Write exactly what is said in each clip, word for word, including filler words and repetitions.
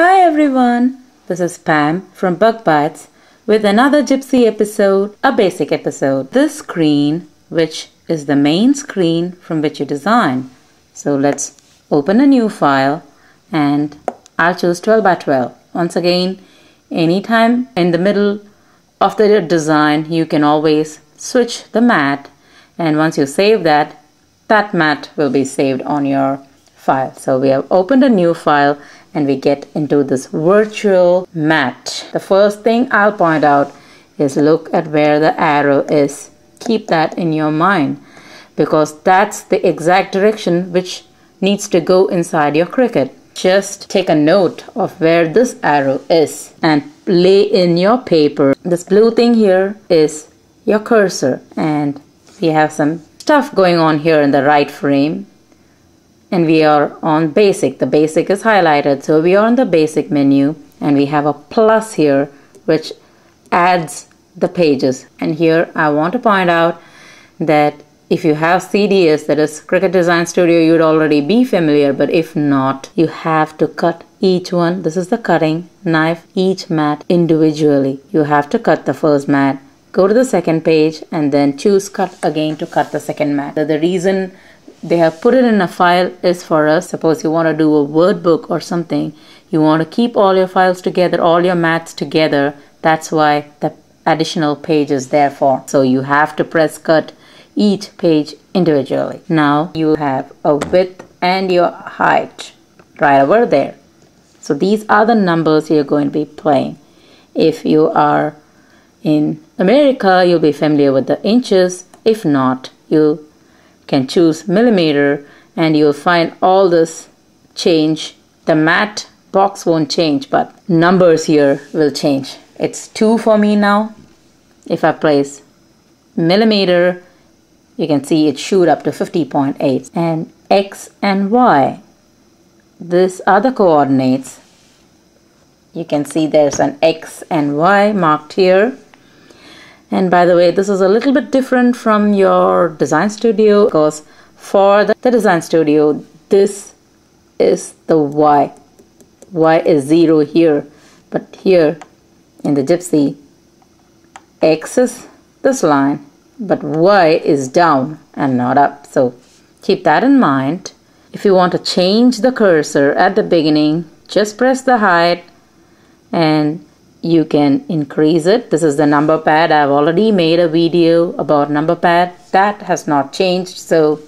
Hi everyone, this is Pam from BugBytes with another Gypsy episode, a basic episode. This screen, which is the main screen from which you design. So let's open a new file and I'll choose twelve by twelve. Once again, anytime in the middle of the design, you can always switch the mat, and once you save that, that mat will be saved on your file. So we have opened a new file and we get into this virtual mat. The first thing I'll point out is look at where the arrow is. Keep that in your mind because that's the exact direction which needs to go inside your Cricut. Just take a note of where this arrow is and lay in your paper. This blue thing here is your cursor, and we have some stuff going on here in the right frame. And we are on basic. The basic is highlighted, so we are on the basic menu and we have a plus here which adds the pages. And here I want to point out that if you have C D S, that is Cricut Design Studio, you'd already be familiar, but if not, you have to cut each one. This is the cutting knife, each mat individually. You have to cut the first mat, go to the second page, and then choose cut again to cut the second mat. So the reason they have put it in a file is for us. Suppose you want to do a word book or something. You want to keep all your files together, all your mats together. That's why the additional page is there for. So you have to press cut each page individually. Now you have a width and your height right over there. So these are the numbers you're going to be playing. If you are in America, you'll be familiar with the inches. If not, you can choose millimeter and you'll find all this change. The mat box won't change, but numbers here will change. It's two for me now. If I place millimeter, you can see it shoot up to fifty point eight. And X and Y, these are the coordinates. You can see there's an X and Y marked here. And by the way, this is a little bit different from your Design Studio because for the, the Design Studio, this is the Y. Y is zero here, but here in the Gypsy, X is this line, but Y is down and not up. So keep that in mind. If you want to change the cursor at the beginning, just press the height and you can increase it. This is the number pad. I've already made a video about number pad. That has not changed, so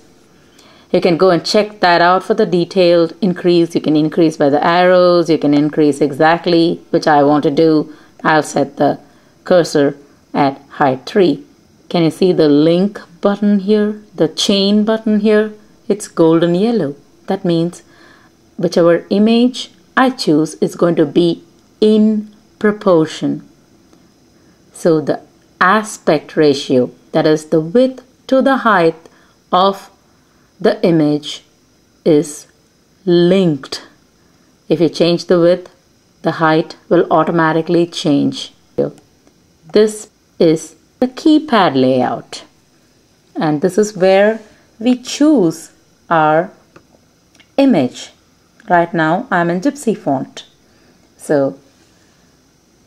you can go and check that out for the detailed increase. You can increase by the arrows. You can increase exactly, which I want to do. I'll set the cursor at height three. Can you see the link button here? The chain button here? It's golden yellow. That means whichever image I choose is going to be in proportion. So the aspect ratio, that is the width to the height of the image, is linked. If you change the width, the height will automatically change. This is the keypad layout, and this is where we choose our image. Right now I'm in Gypsy font, so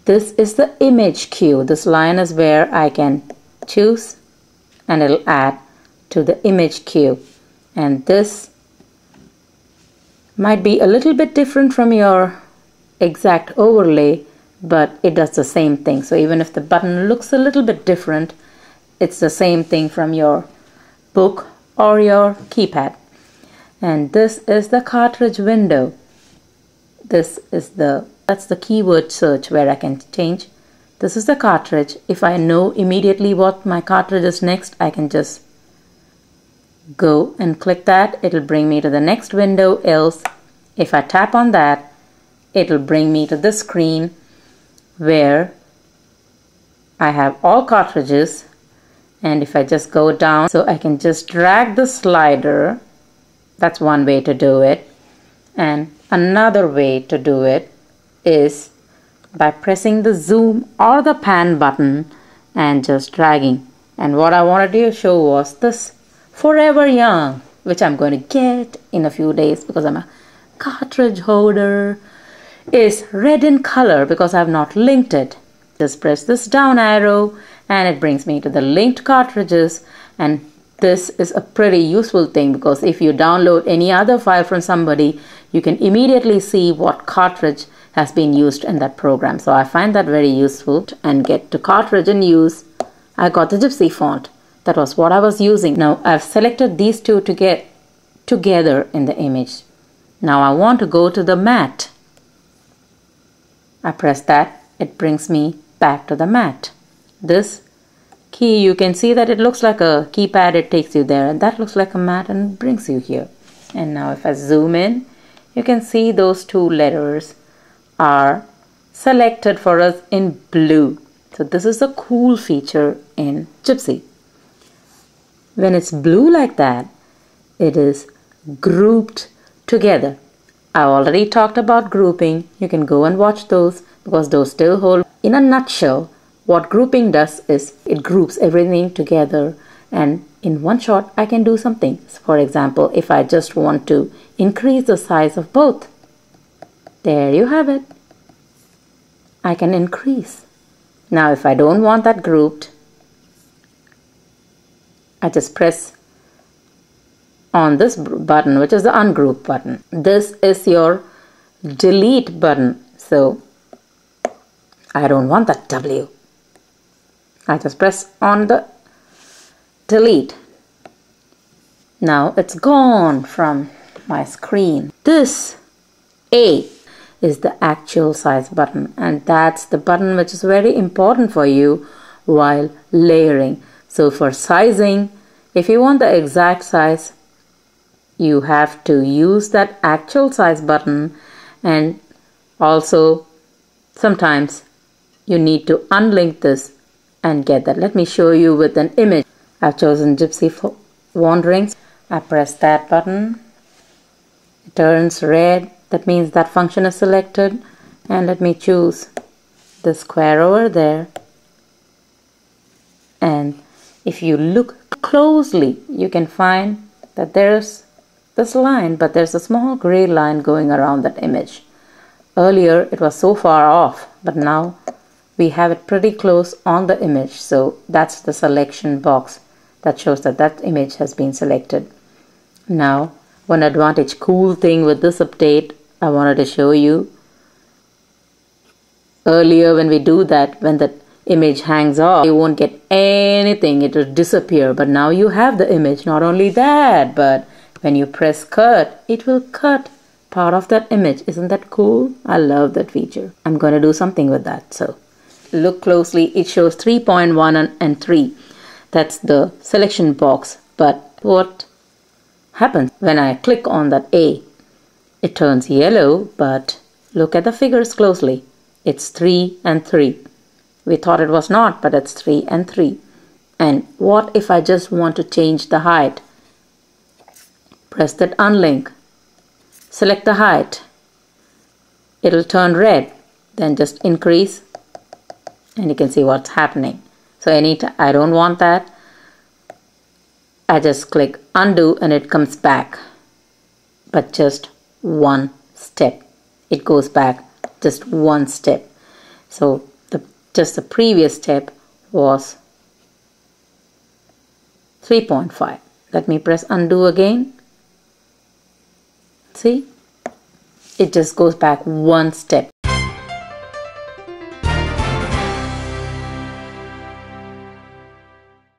this is the image queue. This line is where I can choose and it'll add to the image queue. And this might be a little bit different from your exact overlay, but it does the same thing. So even if the button looks a little bit different, it's the same thing from your book or your keypad. And this is the cartridge window. This is the That's the keyword search where I can change. This is the cartridge. If I know immediately what my cartridge is next, I can just go and click that. It'll bring me to the next window. Else, if I tap on that, it'll bring me to the screen where I have all cartridges. And if I just go down, so I can just drag the slider. That's one way to do it. And another way to do it is by pressing the zoom or the pan button and just dragging. And what I wanted to show was this Forever Young, which I'm going to get in a few days because I'm a cartridge holder. is red in color because I have not linked it. Just press this down arrow and it brings me to the linked cartridges, and this is a pretty useful thing because if you download any other file from somebody, you can immediately see what cartridge has been used in that program. So I find that very useful. And get to cartridge and use, I got the Gypsy font. That was what I was using. Now I've selected these two to get together in the image. Now I want to go to the mat. I press that, it brings me back to the mat. This key, you can see that it looks like a keypad, it takes you there, and that looks like a mat and brings you here. And now if I zoom in, you can see those two letters are selected for us in blue. So this is a cool feature in Gypsy. When it's blue like that, it is grouped together. I already talked about grouping. You can go and watch those because those still hold. In a nutshell, what grouping does is it groups everything together, and in one shot I can do some things. For example, if I just want to increase the size of both, there you have it. I can increase. Now if I don't want that grouped, I just press on this button, which is the ungroup button. This is your delete button. So I don't want that W. I just press on the delete. Now it's gone from my screen. This A is the actual size button, and that's the button which is very important for you while layering. So for sizing, if you want the exact size, you have to use that actual size button, and also sometimes you need to unlink this and get that. Let me show you with an image. I've chosen Gypsy for Wanderings. I press that button. It turns red. That means that function is selected. And let me choose the square over there. And if you look closely, you can find that there's this line, but there's a small gray line going around that image. Earlier, it was so far off, but now we have it pretty close on the image. So that's the selection box that shows that that image has been selected. Now, one advantage cool thing with this update I wanted to show you. Earlier when we do that, when that image hangs off, you won't get anything, it will disappear. But now you have the image. Not only that, but when you press cut, it will cut part of that image. Isn't that cool? I love that feature. I'm going to do something with that. So look closely. It shows three point one and three. That's the selection box. But what happens when I click on that A? It turns yellow, but look at the figures closely. It's three and three. We thought it was not, but it's three and three. And what if I just want to change the height? Press that unlink. Select the height. It'll turn red. Then just increase. And you can see what's happening. So any time I don't want that, I just click undo and it comes back. But just one step. It goes back just one step. So the just the previous step was three point five. Let me press undo again. See? It just goes back one step.